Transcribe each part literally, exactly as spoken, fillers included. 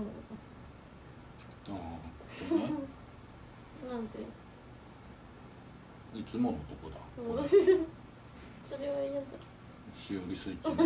こなの。ああ、ここね。なんで。いつものとこだ。それは嫌だ。しおりスイッチ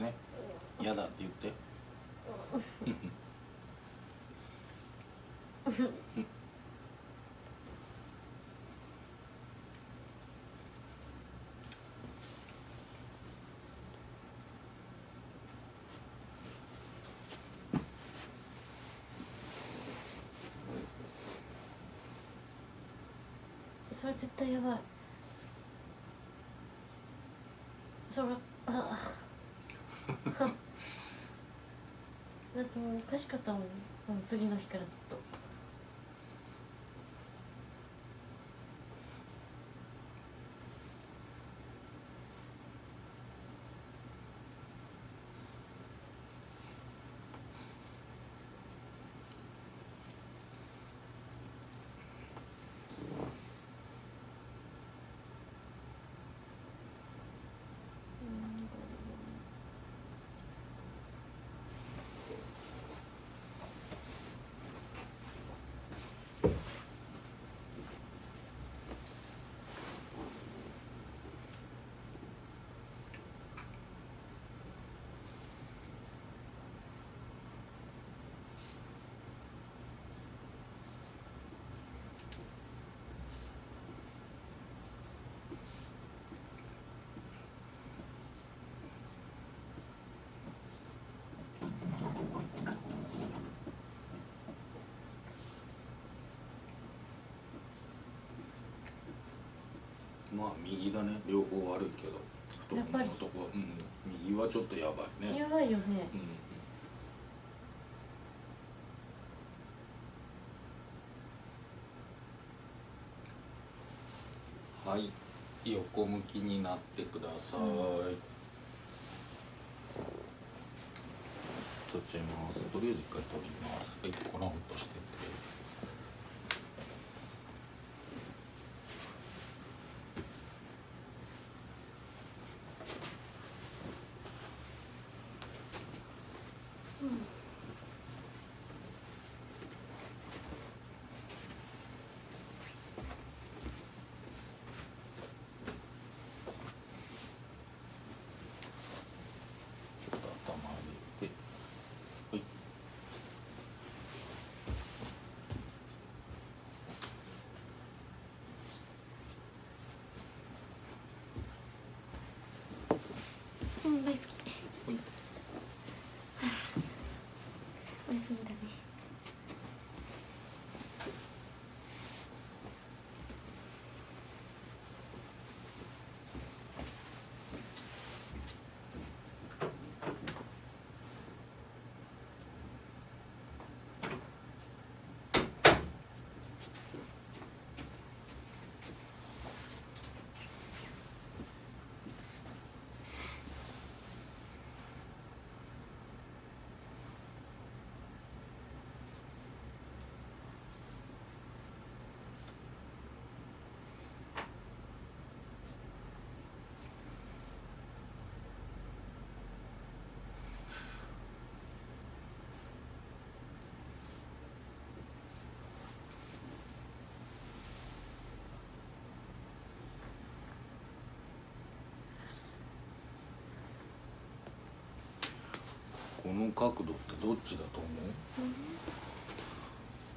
ね。嫌だって言って。それ絶対やばい。それ、ああ。だってもうおかしかったもん、もう次の日からずっと。まあ右だね、両方悪いけど、やっぱり男は、うん、右はちょっとやばいね。やばいよね。うん。はい、横向きになってください。うん、取っちゃいます。とりあえず一回取ります。はい、粉を落としてって。この角度ってどっちだと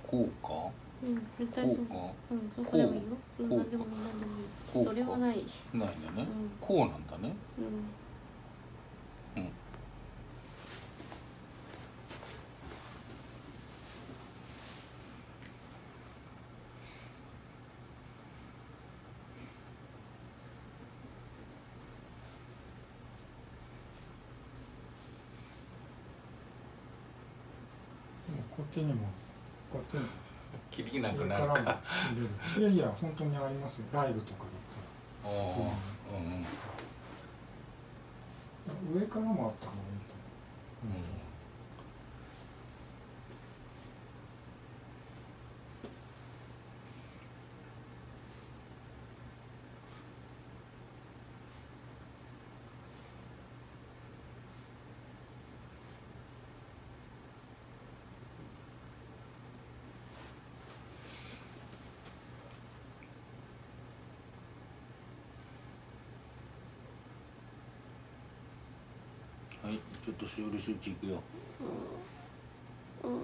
思う？こうか？うん、絶対そう。こうか？うん、どこでもいいよ。うん、何でもいい、何でもいい。それはない。ないんだね。こうなんだね。うん。うん。こっちにもこうやってキリなくなるか。いやいや本当にありますよ、ライブとかだったら。ああ、うんうん。上からもあった方がいいと思う。うん。はい、ちょっとしおりスイッチいくよ。うんうん、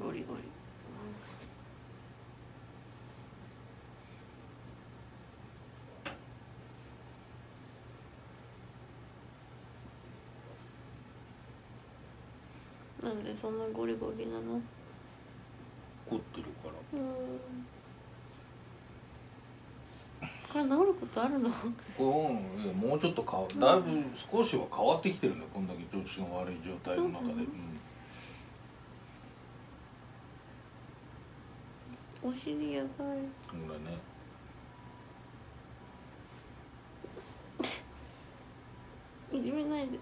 ゴリゴリ。なんでそんなゴリゴリなの？凝ってるから。うん。これ治ることあるの？これ、いや、もうちょっとか、だいぶ少しは変わってきてるね、こんだけ調子の悪い状態の中で。お尻やばい。これね。いじめないで。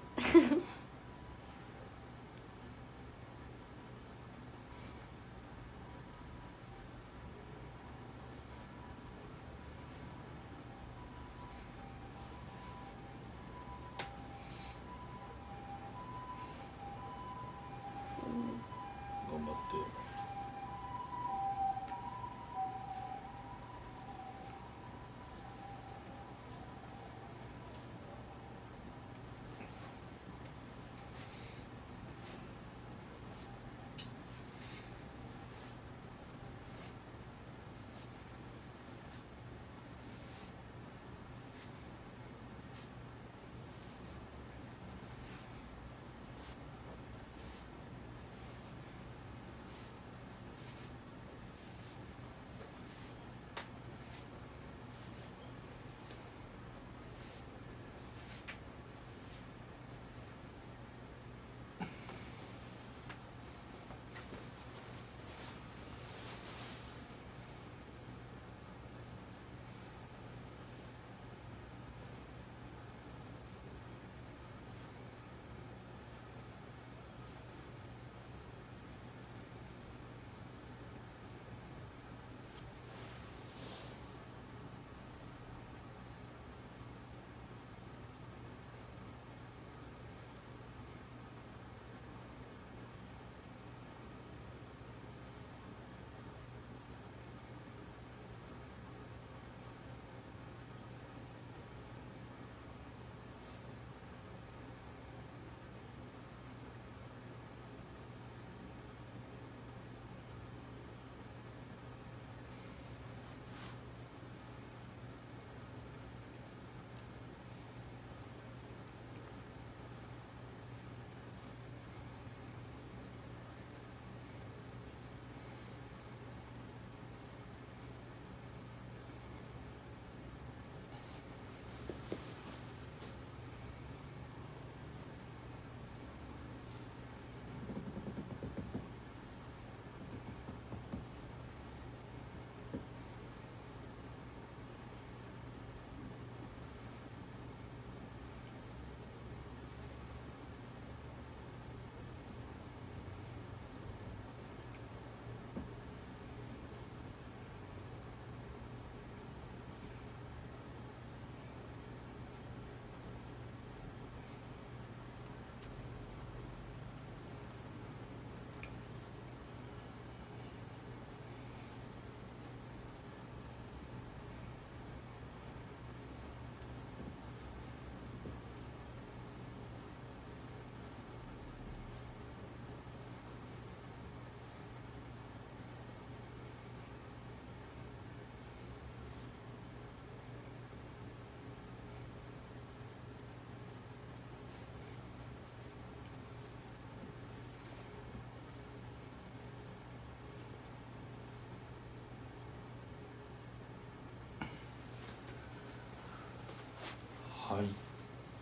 はい、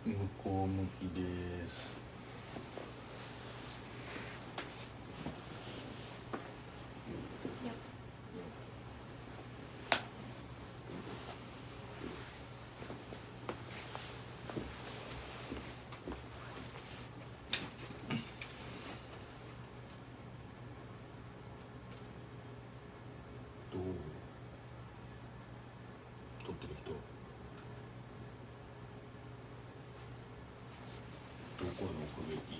向こう向きです。この奥行き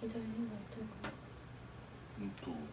左の方が痛いかな。うんと。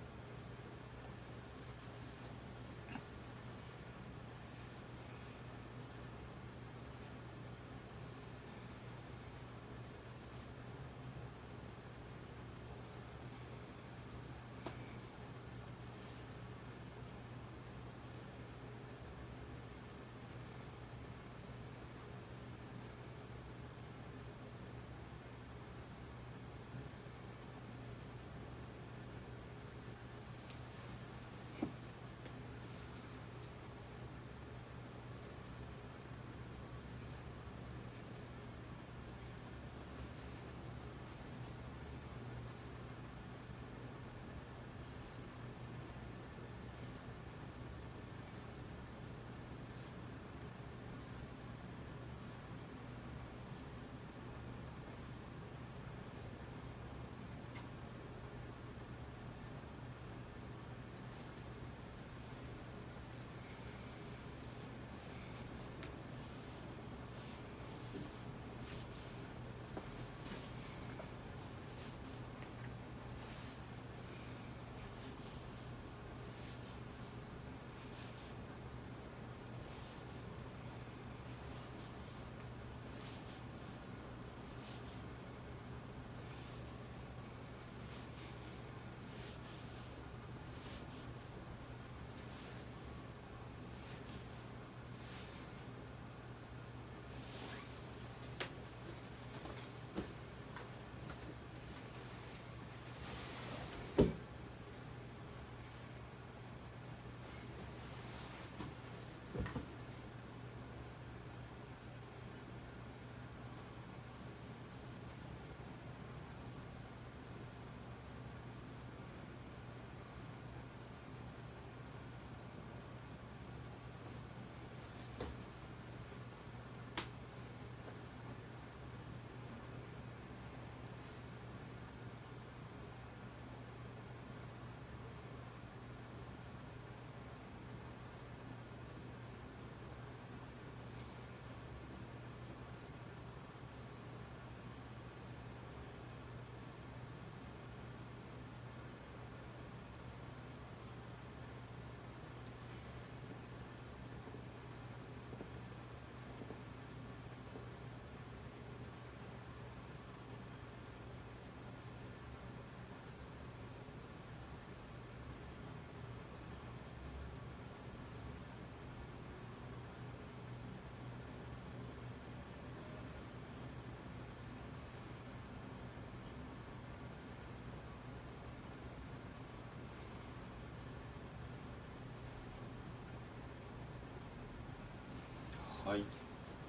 はい、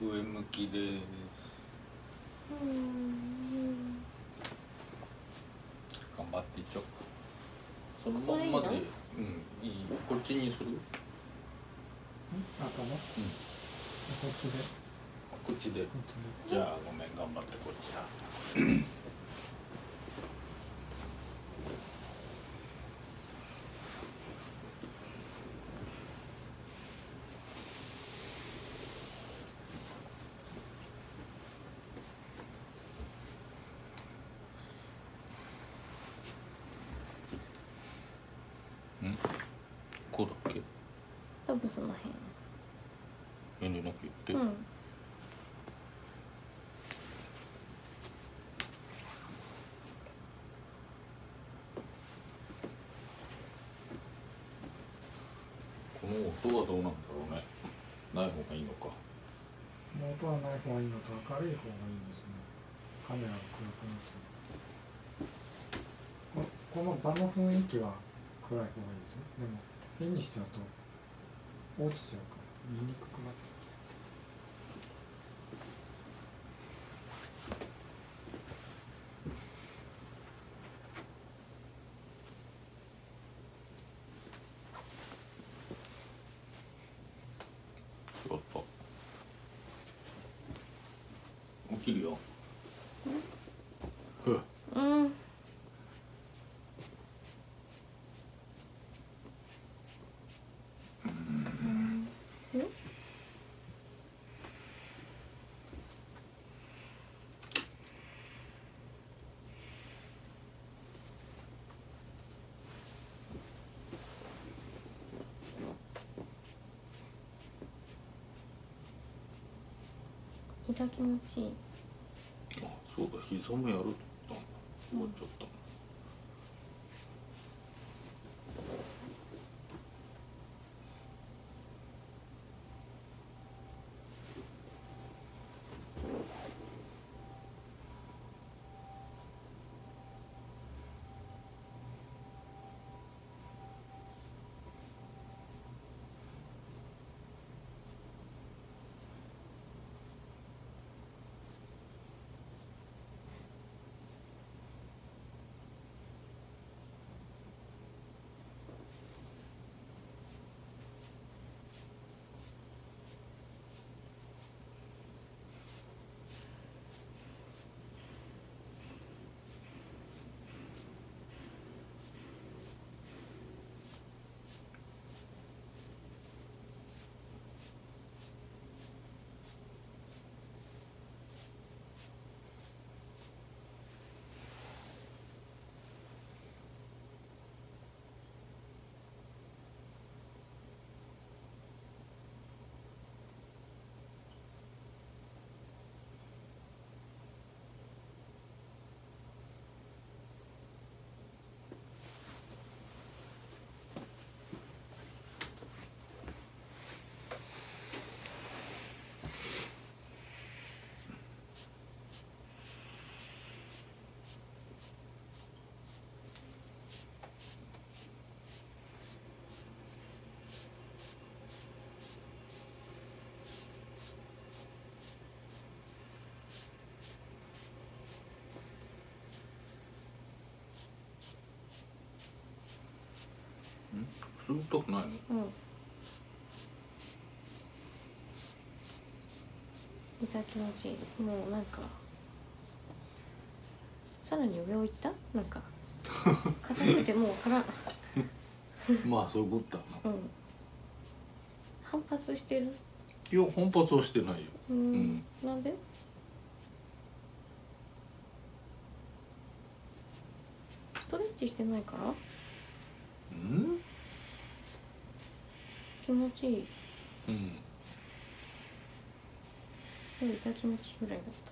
上向きです。うん頑張っていっちゃう。そのまんまで、うん、いい。こっちにする？あ、この？うん。こっちで。こっちで。じゃあごめん、頑張ってこっちだ。ん？こうだっけ？多分その辺。遠慮なく言って。うん。この音はどうなんだろうね。ない方がいいのか。音はない方がいいのと明るい方がいいんですね。カメラが暗くなってる。この場の雰囲気は。暗い方がいいですよ。でも絵にしちゃうと落ちちゃうから見にくくなっちゃう。違った。起きるよ。ふう。うん。膝気持ちいい。あ、そうだ、膝もやると思っちゃった。吸うとくないの？うん。痛気持ちいい。もうなんかさらに上を行った？なんか肩口もうからまあそういうことだな。うん。反発してる？いや反発はしてないよ。うん。うん、なんで？ストレッチしてないから？うん、気持ちいい。うん。痛気持ちいいぐらいだった。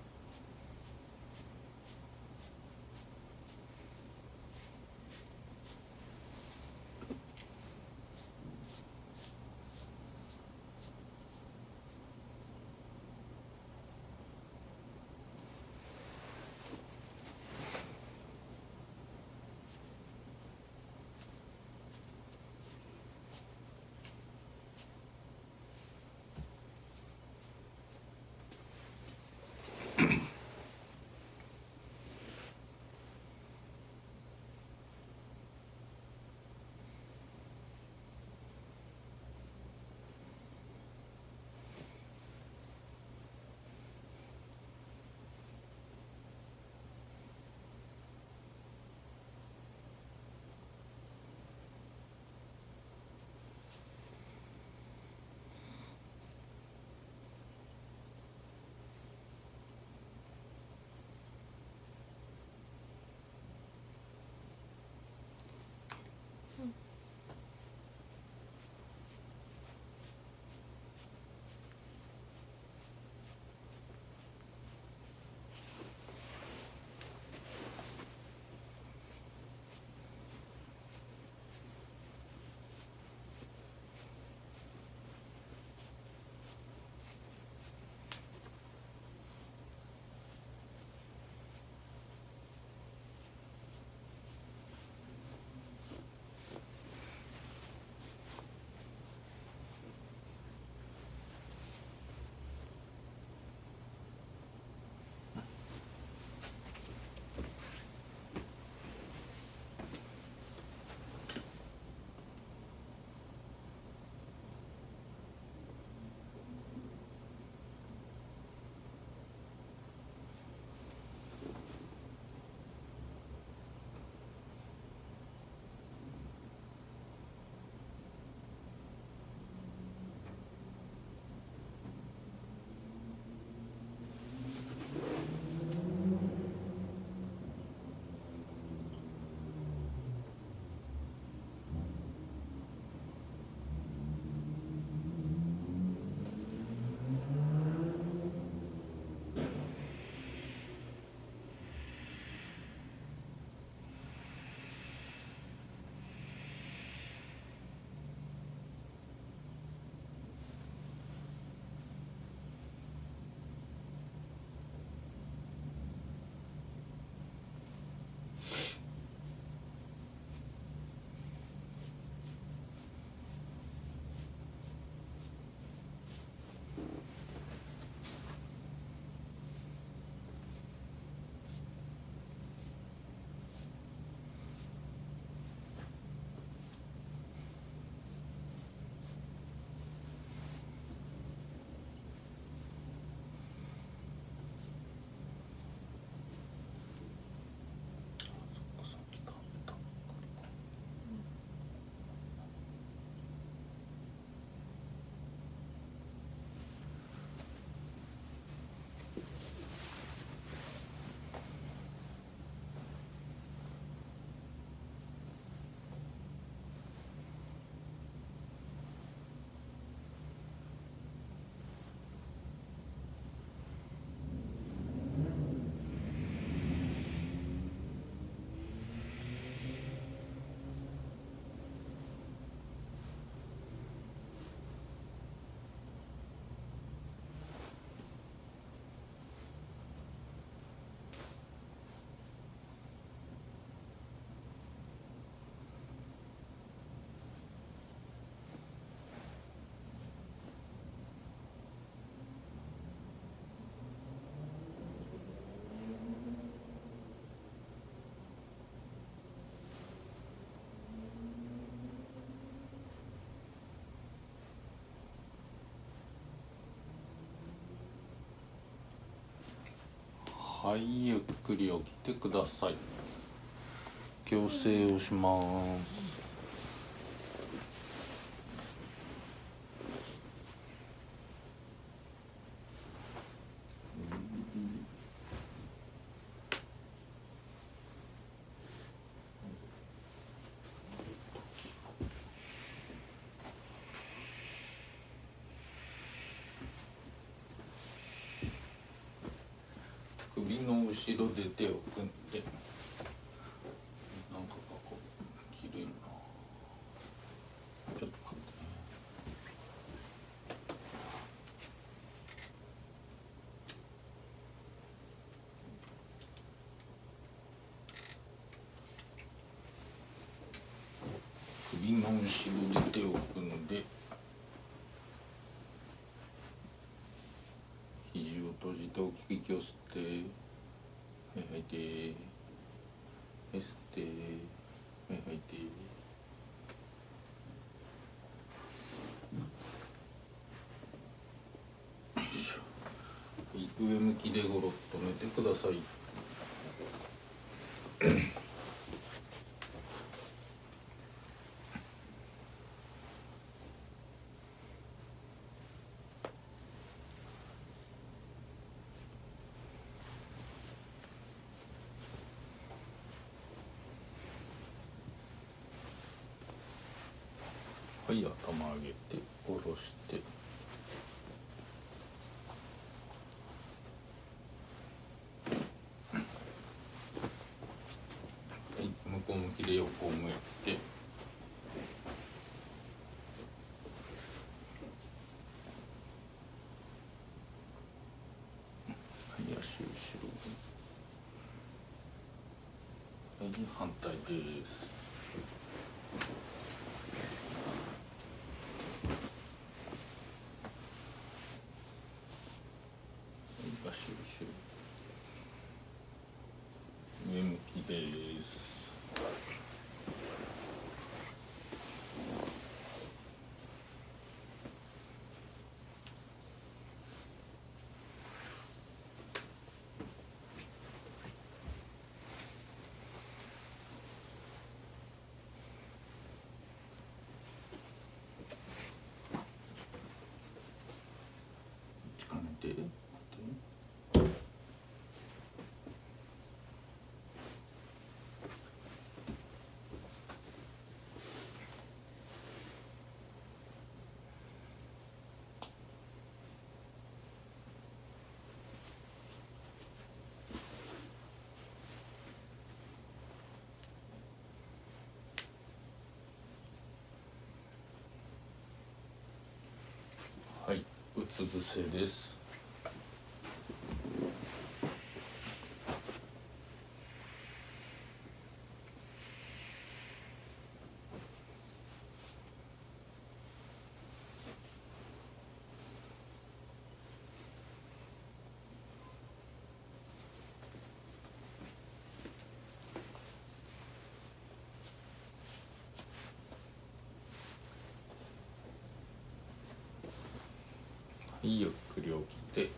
はい、ゆっくり起きてください。矯正をします。首の後ろで手を組んで、なんかこうきれいな、ちょっと待ってね。首の後ろで手を組んで、肘を閉じて大きく息を吸って、はい吐いて、吸って、はい吐いて。上向きでゴロッと寝てください。はい、頭上げて、下ろして。はい、向こう向きで横を向いて。はい、足後ろに。はい、反対です。上向きです。力抜いて。はい、うつ伏せです。ゆっくり起きて、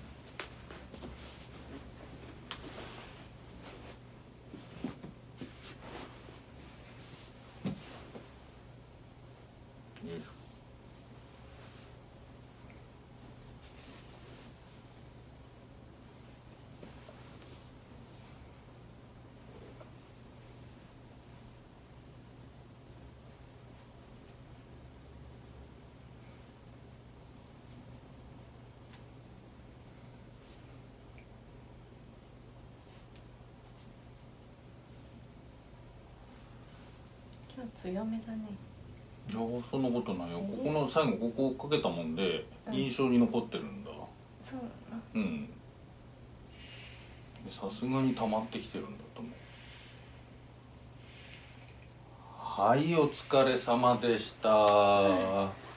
強めだね。いや、そんなことないよ。ここの最後ここをかけたもんで、うん、印象に残ってるんだ。そうなの。うん。さすがに溜まってきてるんだと思う。はい、お疲れ様でした。はい。